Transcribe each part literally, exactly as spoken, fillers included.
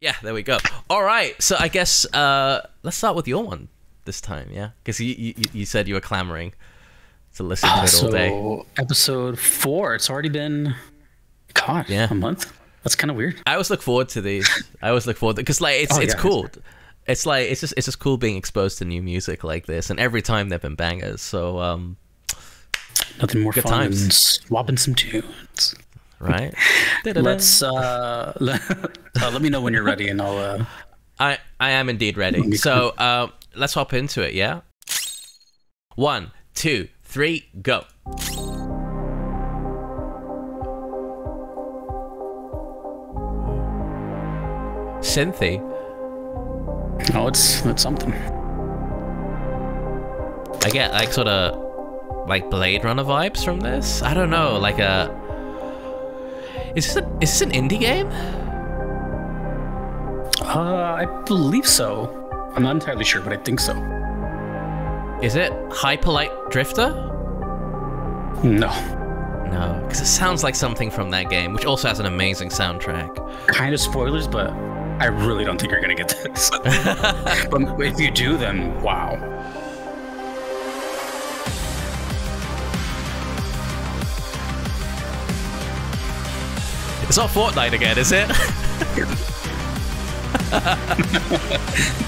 Yeah, there we go. All right, so I guess uh, let's start with your one this time, yeah? Because you, you you said you were clamoring to listen to uh, it all day. So episode four, it's already been, God, yeah. a month? That's kind of weird. I always look forward to these. I always look forward to because like it's oh, it's yeah. cool. It's like it's just it's just cool being exposed to new music like this, and every time they've been bangers. So um, nothing more fun times. than swapping some tunes. Right. Let's uh, let, uh, let me know when you're ready, and I'll. Uh, I I am indeed ready. So uh, let's hop into it. Yeah. One, two, three, go. Cynthia. Oh, it's it's something. I get like sort of like Blade Runner vibes from this. I don't know, like a. Is this, a, is this an indie game? Uh, I believe so. I'm not entirely sure, but I think so. Is it Hyper Light Drifter? No. No, because it sounds like something from that game, which also has an amazing soundtrack. Kind of spoilers, but I really don't think you're going to get this. But if you do, then wow. It's not Fortnite again, is it?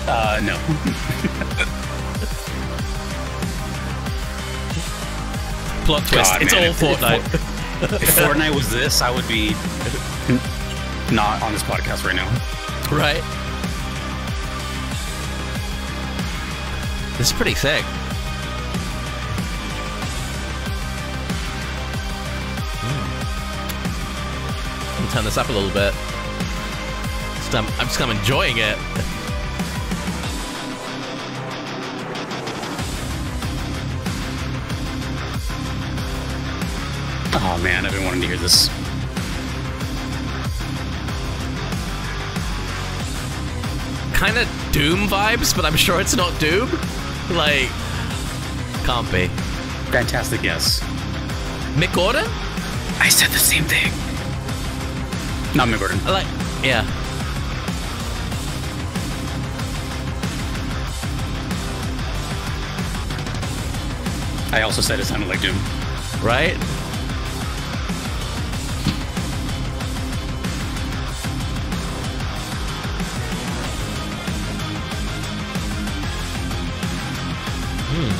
uh, no. Plot twist, God, it's man, all if, Fortnite. If, if Fortnite was this, I would be not on this podcast right now. Right. This is pretty sick. Turn this up a little bit. Just, um, I'm just kind of enjoying it. Oh man, I've been wanting to hear this. Kind of Doom vibes, but I'm sure it's not Doom. Like, can't be. Fantastic guess. Mick Gordon? I said the same thing. Not Mick Gordon. I like, yeah. I also said it sounded like Doom. Right? Hmm.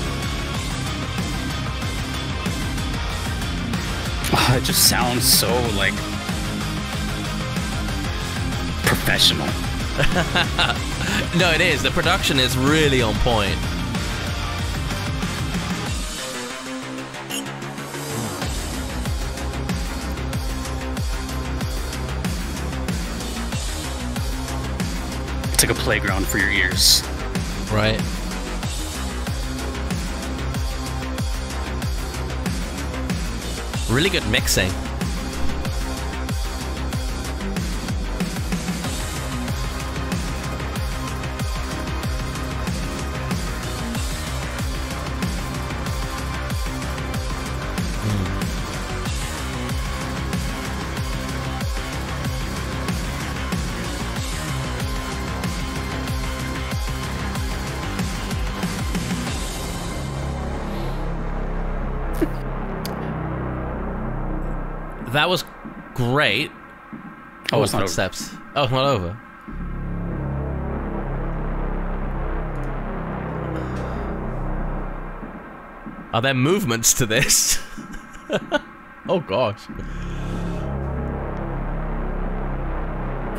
Oh, it just sounds so like. Professional. No, it is. The production is really on point. It's like a playground for your ears. Right. Really good mixing. That was great. Oh, oh it's not steps. Oh, it's not over. Are there movements to this? Oh gosh.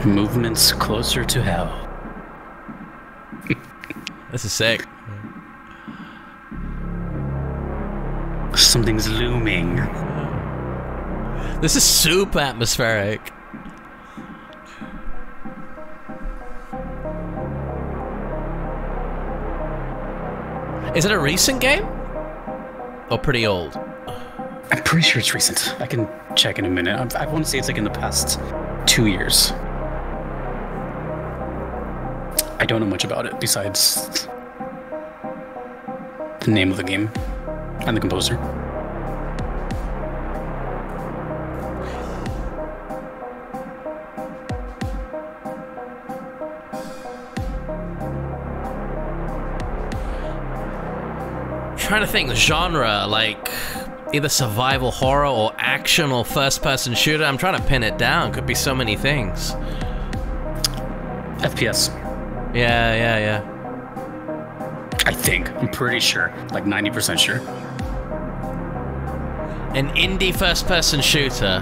Movements closer to hell. This is sick. Something's looming. This is super atmospheric. Is it a recent game? Or pretty old? I'm pretty sure it's recent. I can check in a minute. I'm, I want to say it's like in the past two years. I don't know much about it besides the name of the game and the composer. trying to think, genre, like either survival horror or action or first-person shooter. I'm trying to pin it down. Could be so many things. F P S. Yeah, yeah, yeah. I think. I'm pretty sure. Like ninety percent sure. An indie first-person shooter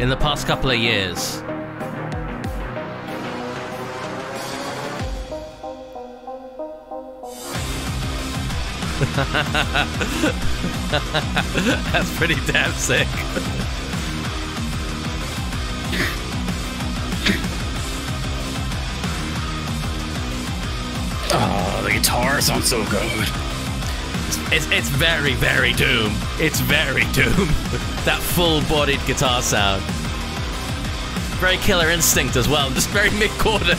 in the past couple of years. That's pretty damn sick. Oh, the guitar sounds so good. It's, it's very, very Doom. It's very Doom. That full-bodied guitar sound. Very Killer Instinct as well. Just very Mick Gordon.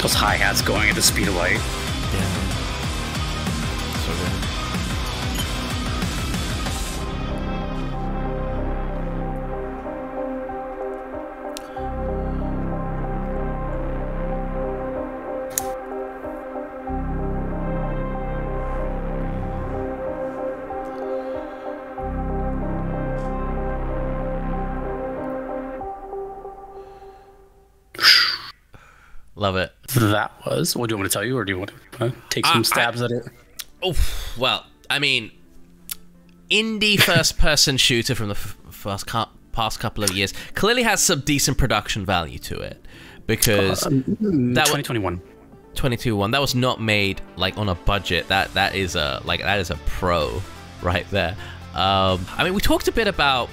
Those hi-hats going at the speed of light. Yeah. So good. Love it. That was. What do you want to tell you, or do you want to take some uh, stabs I, at it? Oh, well, I mean, indie first-person shooter from the first cu- past couple of years clearly has some decent production value to it, because uh, that twenty twenty-one, twenty twenty-one, that was not made like on a budget. That that is a like that is a pro right there. Um, I mean, we talked a bit about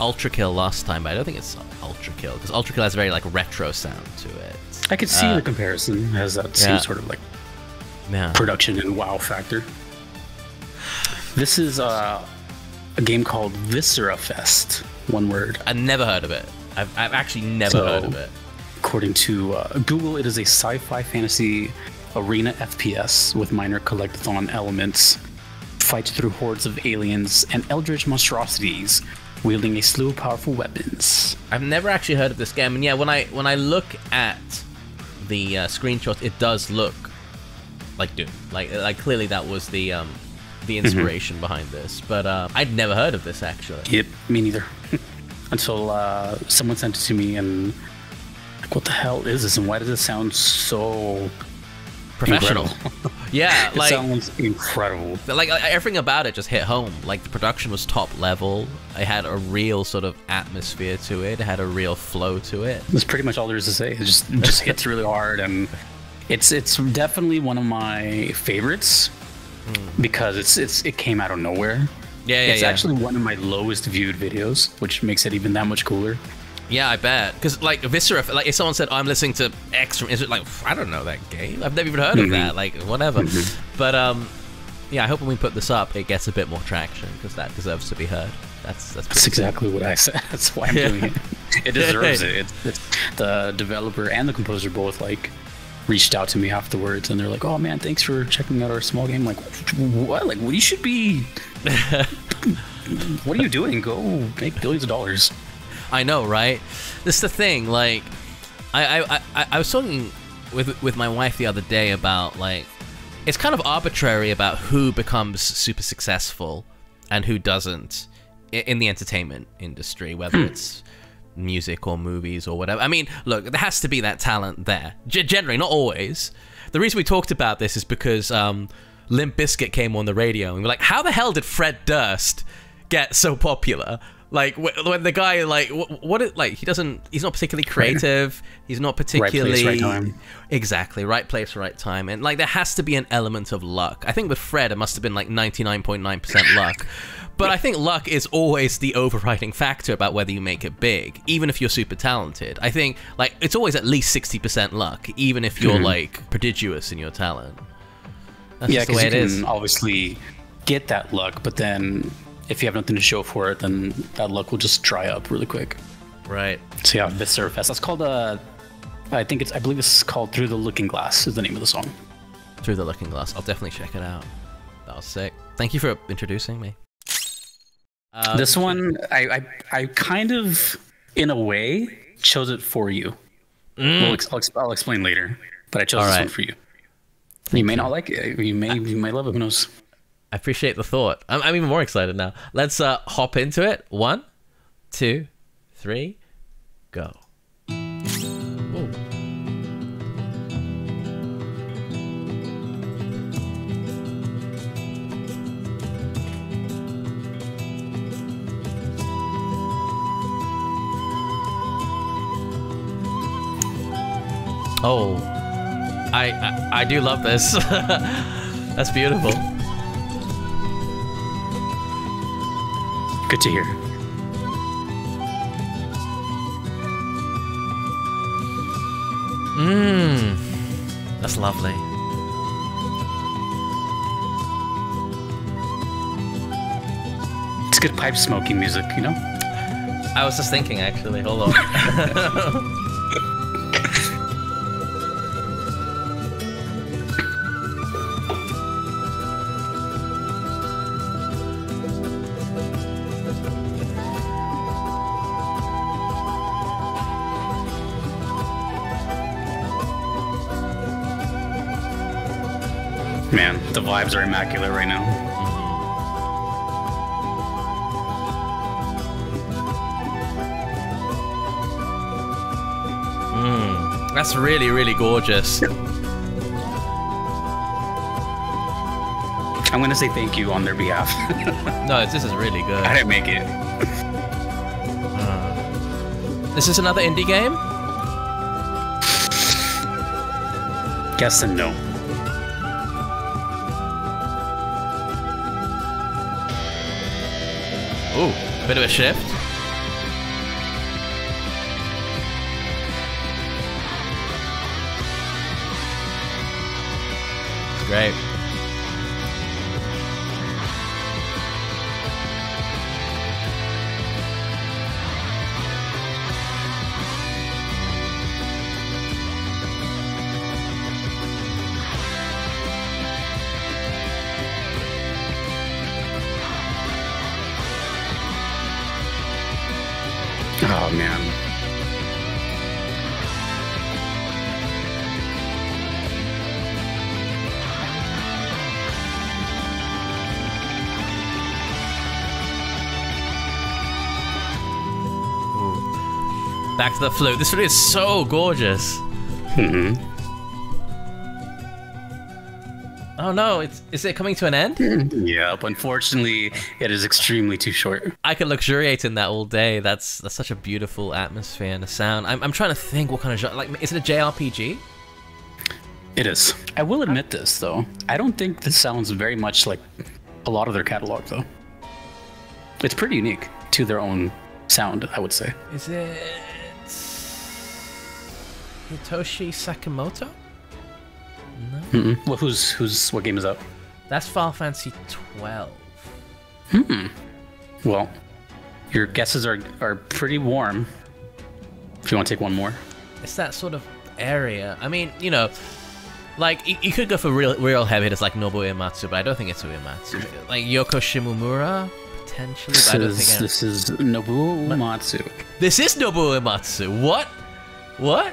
Ultra Kill last time, but I don't think it's Ultra Kill, because Ultra Kill has a very like retro sound to it. I could see uh, the comparison as that yeah. same sort of like yeah. production and wow factor. This is uh, a game called Viscerafest. One word. I've never heard of it. I've, I've actually never so, heard of it. According to uh, Google, it is a sci-fi fantasy arena F P S with minor collectathon elements. Fights through hordes of aliens and eldritch monstrosities, wielding a slew of powerful weapons. I've never actually heard of this game, and yeah, when I when I look at the uh, screenshots, it does look like Doom. Like like clearly that was the um, the inspiration mm-hmm. behind this. But uh, I'd never heard of this actually. Yep, me neither. Until uh, someone sent it to me, and like, what the hell is this, and why does it sound so professional? Yeah, it like sounds incredible. Like, like everything about it just hit home. Like the production was top level. It had a real sort of atmosphere to it. It had a real flow to it. That's pretty much all there is to say. It just it just hits really hard, and it's it's definitely one of my favorites mm. because it's it's it came out of nowhere. Yeah, yeah. It's yeah. actually one of my lowest viewed videos, which makes it even that much cooler. Yeah, I bet. Because, like, Viscera, like, if someone said, oh, I'm listening to X, is it like, I don't know that game. I've never even heard mm-hmm. of that. Like, whatever. Mm-hmm. But, um, yeah, I hope when we put this up, it gets a bit more traction, because that deserves to be heard. That's that's, that's exactly what I said. That's why I'm yeah. doing it. It deserves it. It, it. The developer and the composer both, like, reached out to me afterwards, and they're like, oh, man, thanks for checking out our small game. Like, what? Like, what you should be... What are you doing? Go make billions of dollars. I know, right? That's the thing. Like, I, I, I, I was talking with with my wife the other day about, like, it's kind of arbitrary about who becomes super successful and who doesn't in the entertainment industry, whether it's music or movies or whatever. I mean, look, there has to be that talent there. G- generally, not always. The reason we talked about this is because um, Limp Bizkit came on the radio, and we were like, how the hell did Fred Durst get so popular? Like, when the guy, like, what is, like, he doesn't, he's not particularly creative, he's not particularly... Right place, right time. Exactly, right place, right time. And, like, there has to be an element of luck. I think with Fred, it must have been, like, ninety-nine point nine percent luck. But I think luck is always the overriding factor about whether you make it big, even if you're super talented. I think, like, it's always at least sixty percent luck, even if you're, mm-hmm. like, prodigious in your talent. That's yeah, just the way it is. Yeah, because you can obviously get that luck, but then... if you have nothing to show for it, then that luck will just dry up really quick. Right. So yeah, Viscerafest. That's called, uh, I think it's, I believe it's called Through the Looking Glass is the name of the song. Through the Looking Glass. I'll definitely check it out. That was sick. Thank you for introducing me. Um, this one, I, I, I kind of, in a way, chose it for you. Mm. We'll ex I'll, ex I'll explain later, but I chose All this right. one for you. Thank you may you. not like it. You may, I, you may love it. Who knows? I appreciate the thought. I'm, I'm even more excited now. Let's uh, hop into it. One, two, three, go. Whoa. Oh, I, I, I do love this. That's beautiful. Good to hear. Mmm, that's lovely. It's good pipe smoking music, you know? I was just thinking, actually. Hold on. Man, the vibes are immaculate right now. Mm, that's really, really gorgeous. I'm gonna say thank you on their behalf. No, this is really good. I didn't make it. uh, this is another indie game? Guess and no. Ooh, a bit of a shift. Great. Oh, man. Ooh. Back to the flute. This really is so gorgeous. Mm-hmm. Oh, no. It's, is it coming to an end? Yep. Unfortunately, it is extremely too short. I could luxuriate in that all day. That's that's such a beautiful atmosphere and a sound. I'm, I'm trying to think what kind of genre. Like, is it a J R P G? It is. I will admit this, though. I don't think this sounds very much like a lot of their catalog, though. It's pretty unique to their own sound, I would say. Is it Hitoshi Sakamoto? No. Mm-mm. Well, who's who's what game is that? That's Final Fantasy twelve. Hmm. Well, your guesses are are pretty warm. If you want to take one more, it's that sort of area. I mean, you know, like you, you could go for real real heavy hitters like Nobuo Uematsu, but I don't think it's Uematsu. Like Yoko Shimomura potentially. This but I don't is think this is Nobuo Uematsu. This is Nobuo Uematsu. What? What?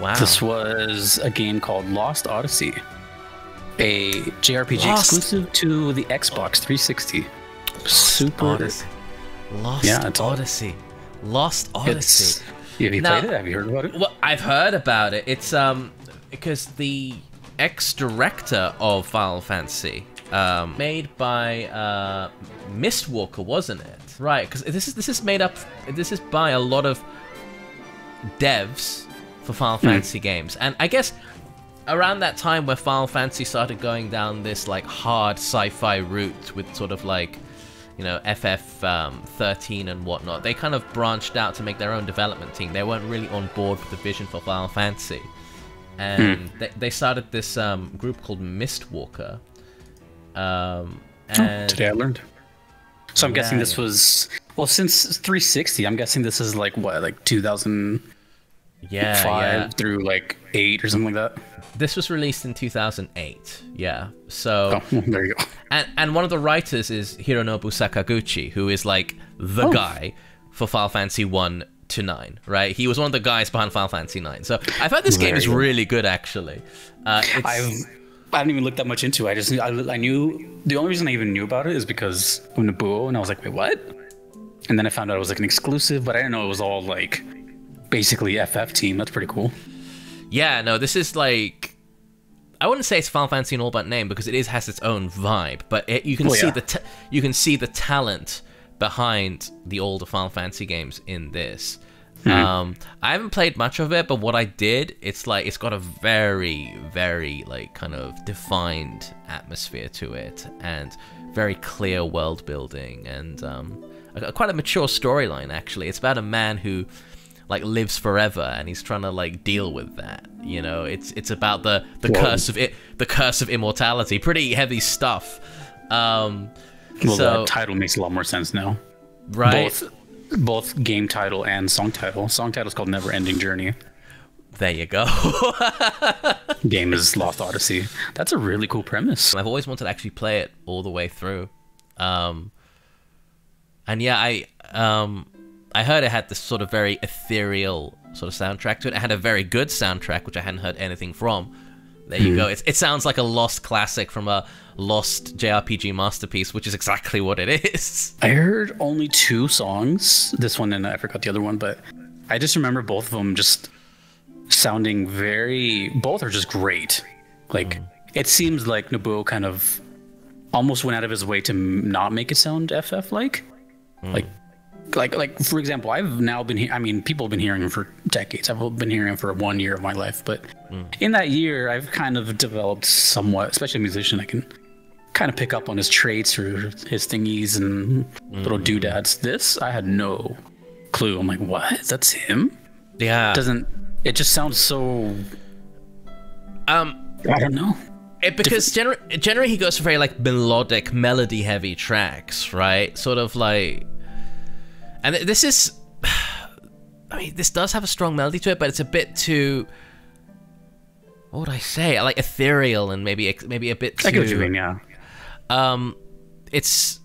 Wow. This was a game called Lost Odyssey, a J R P G Lost. exclusive to the Xbox three sixty. Lost Super Odyssey. Lost yeah, Odyssey. All... Lost Odyssey. Yeah, have you now, played it? Have you heard about it? Well, I've heard about it. It's um because the ex-director of Final Fantasy, um, made by uh, Mistwalker, wasn't it? Right, because this is this is made up. This is by a lot of devs for Final Fantasy mm. games. And I guess around that time where Final Fantasy started going down this like hard sci-fi route with sort of like, you know, F F thirteen and whatnot, they kind of branched out to make their own development team. They weren't really on board with the vision for Final Fantasy. And mm. they, they started this um, group called Mistwalker. Um, and... Today I learned. So I'm yeah. guessing this was, well, since three sixty, I'm guessing this is like what, like two thousand... Yeah, five yeah. through like eight or something like that. This was released in two thousand eight. Yeah, so oh, there you go. And and one of the writers is Hironobu Sakaguchi, who is like the oh. guy for Final Fantasy one to nine, right? He was one of the guys behind Final Fantasy nine. So I thought this Very game is really good, actually. Uh, it's... I've, I haven't even looked that much into it. I just I, I knew the only reason I even knew about it is because of Nobuo, and I was like, wait, what? And then I found out it was like an exclusive, but I didn't know it was all like basically F F team. That's pretty cool. Yeah, no, this is like, I wouldn't say it's Final Fantasy in all but name, because it is has its own vibe, but it, you can well, see yeah. the t you can see the talent behind the older Final Fantasy games in this. Mm-hmm. Um, I haven't played much of it, but what I did, it's like it's got a very, very like kind of defined atmosphere to it, and very clear world building, and um, a, quite a mature storyline actually. It's about a man who like lives forever, and he's trying to like deal with that. You know, it's it's about the the Whoa. curse of it, the curse of immortality. Pretty heavy stuff. Um, well, so, the title makes a lot more sense now, right? Both. Both game title and song title. Song title is called Never Ending Journey. There you go. Game is Lost Odyssey. That's a really cool premise. I've always wanted to actually play it all the way through. Um, and yeah, I um, I heard it had this sort of very ethereal sort of soundtrack to it. It had a very good soundtrack, which I hadn't heard anything from. There you mm. go. It's, it sounds like a lost classic from a lost J R P G masterpiece, which is exactly what it is. I heard only two songs, this one and I forgot the other one, but I just remember both of them just sounding very, both are just great. Like, mm. it seems like Nobuo kind of almost went out of his way to not make it sound F F-like. Mm. Like, like, like for example, I've now been, I mean, people have been hearing him for decades. I've been hearing him for one year of my life, but mm. in that year, I've kind of developed somewhat, especially a musician, I can kind of pick up on his traits or his thingies and mm. little doodads. This, I had no clue. I'm like, what? That's him? Yeah. It doesn't, it just sounds so, um, I don't know. It, because gener generally he goes for very like melodic, melody heavy tracks, right? Sort of like, and this is, I mean, this does have a strong melody to it, but it's a bit too, what would I say? Like ethereal and maybe maybe a bit too. I get what you mean, yeah. Um, it's,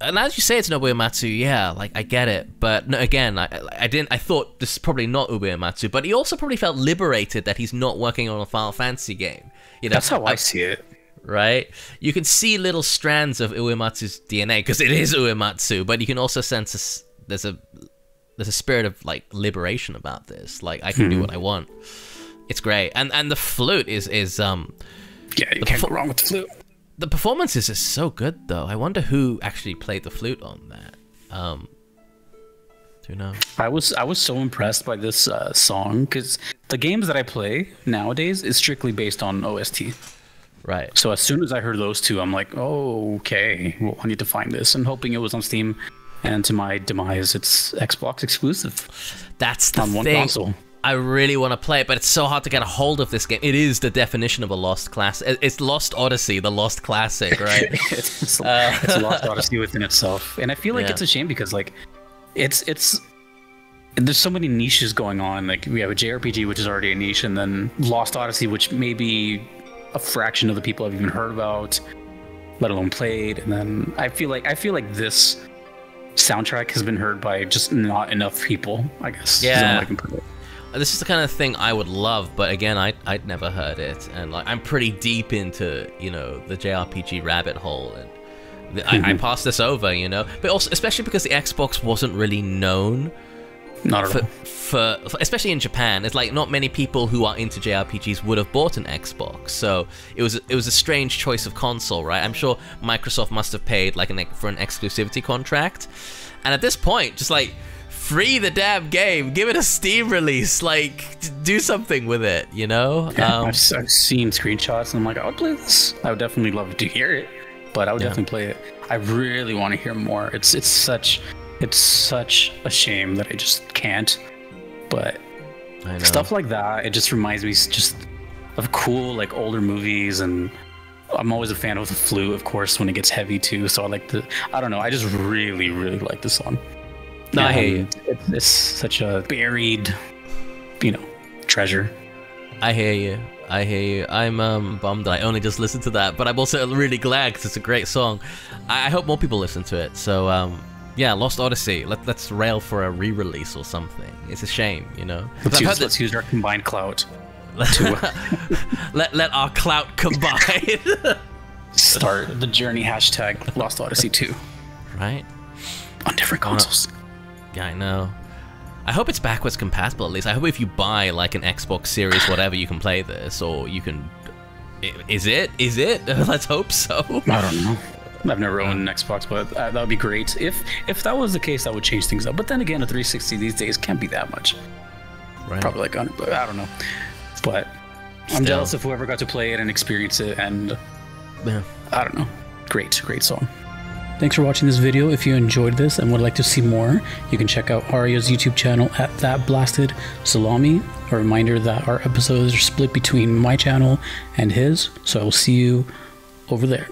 and as you say, it's Nobuo Uematsu, yeah, like I get it, but no, again, I I didn't. I thought this is probably not Nobuo Uematsu, but he also probably felt liberated that he's not working on a Final Fantasy game. You know, that's how I, I see it. Right, you can see little strands of Uematsu's D N A because it is Uematsu, but you can also sense a, there's a there's a spirit of like liberation about this. Like I can mm. do what I want. It's great, and and the flute is is um yeah, you can't go wrong with the flute. The performances is so good though. I wonder who actually played the flute on that. Um, do you know? I was I was so impressed by this uh, song because the games that I play nowadays is strictly based on O S T. Right. So as soon as I heard those two, I'm like, oh, okay, well, I need to find this. I'm hoping it was on Steam, and to my demise, it's Xbox exclusive. That's the on one thing. Console. I really want to play it, but it's so hard to get a hold of this game. It is the definition of a lost classic. It's Lost Odyssey, the lost classic, right? it's, uh, it's Lost Odyssey within itself, and I feel like yeah. it's a shame because, like, it's it's. There's so many niches going on. Like we have a J R P G, which is already a niche, and then Lost Odyssey, which maybe. A fraction of the people I've even heard about, let alone played. And then I feel like I feel like this soundtrack has been heard by just not enough people, I guess. Yeah, I this is the kind of thing I would love, but again, I I'd never heard it, and like I'm pretty deep into you know the J R P G rabbit hole, and the, mm-hmm. I, I passed this over, you know. But also, especially because the Xbox wasn't really known. Not at all. For, for, for especially in Japan, it's like not many people who are into J R P Gs would have bought an Xbox, so it was it was a strange choice of console, right? I'm sure Microsoft must have paid like an for an exclusivity contract, and at this point, just like free the damn game, give it a Steam release, like do something with it, you know? Yeah, um, I've, I've seen screenshots, and I'm like, I would play this. I would definitely love to hear it, but I would yeah. definitely play it. I really want to hear more. It's it's such. It's such a shame that I just can't, but I know. Stuff like that, it just reminds me just of cool, like, older movies, and I'm always a fan of the flute, of course, when it gets heavy, too, so I like the, I don't know, I just really, really like this song. No, I hate you. It's, it's such a buried, you know, treasure. I hear you. I hear you. I'm um, bummed that I only just listened to that, but I'm also really glad because it's a great song. I, I hope more people listen to it, so, um... yeah, Lost Odyssey. Let, let's rail for a re-release or something. It's a shame, you know. Let's, use, let's use our combined clout. let let our clout combine. Start the journey. Hashtag Lost Odyssey two. Right. On different consoles. Uh, yeah, I know. I hope it's backwards compatible at least. I hope if you buy like an Xbox Series, whatever, you can play this, or you can. Is it? Is it? Let's hope so. I don't know. I've never owned an Xbox, but uh, that would be great. If if that was the case, that would change things up. But then again, a three sixty these days can't be that much. Right. Probably like one hundred, I don't know. But Still. I'm jealous of whoever got to play it and experience it. And yeah. I don't know. Great, great song. Thanks for watching this video. If you enjoyed this and would like to see more, you can check out Arya's YouTube channel at That Blasted Salami. A reminder that our episodes are split between my channel and his. So I will see you over there.